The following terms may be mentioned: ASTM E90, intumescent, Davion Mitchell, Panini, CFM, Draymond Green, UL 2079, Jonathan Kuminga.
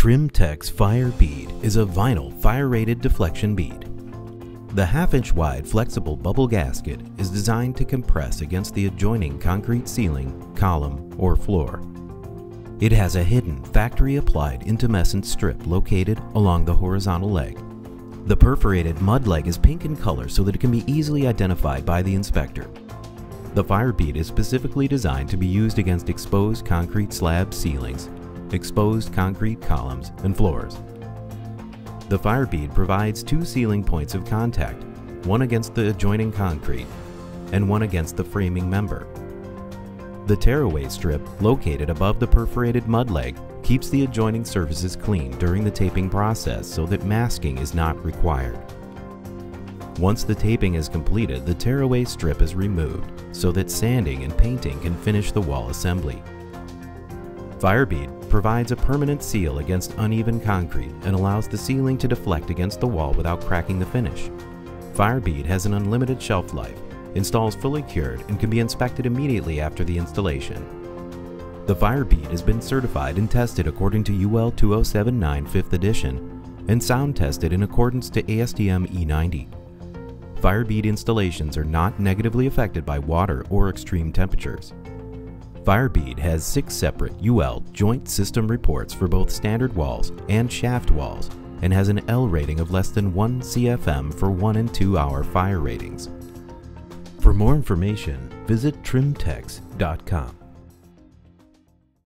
Trimtech's Fire Bead is a vinyl fire-rated deflection bead. The half-inch wide flexible bubble gasket is designed to compress against the adjoining concrete ceiling, column, or floor. It has a hidden factory-applied intumescent strip located along the horizontal leg. The perforated mud leg is pink in color so that it can be easily identified by the inspector. The Fire Bead is specifically designed to be used against exposed concrete slab ceilings, exposed concrete columns, and floors. The Fire Bead provides two sealing points of contact, one against the adjoining concrete and one against the framing member. The tearaway strip located above the perforated mud leg keeps the adjoining surfaces clean during the taping process so that masking is not required. Once the taping is completed, the tearaway strip is removed so that sanding and painting can finish the wall assembly. Fire Bead provides a permanent seal against uneven concrete and allows the ceiling to deflect against the wall without cracking the finish. Fire Bead has an unlimited shelf life, installs fully cured, and can be inspected immediately after the installation. The Fire Bead has been certified and tested according to UL 2079 5th edition and sound tested in accordance to ASTM E90. Fire Bead installations are not negatively affected by water or extreme temperatures. Fire Bead has 6 separate UL joint system reports for both standard walls and shaft walls and has an L rating of less than 1 CFM for 1 and 2-hour fire ratings. For more information, visit trimtechs.com.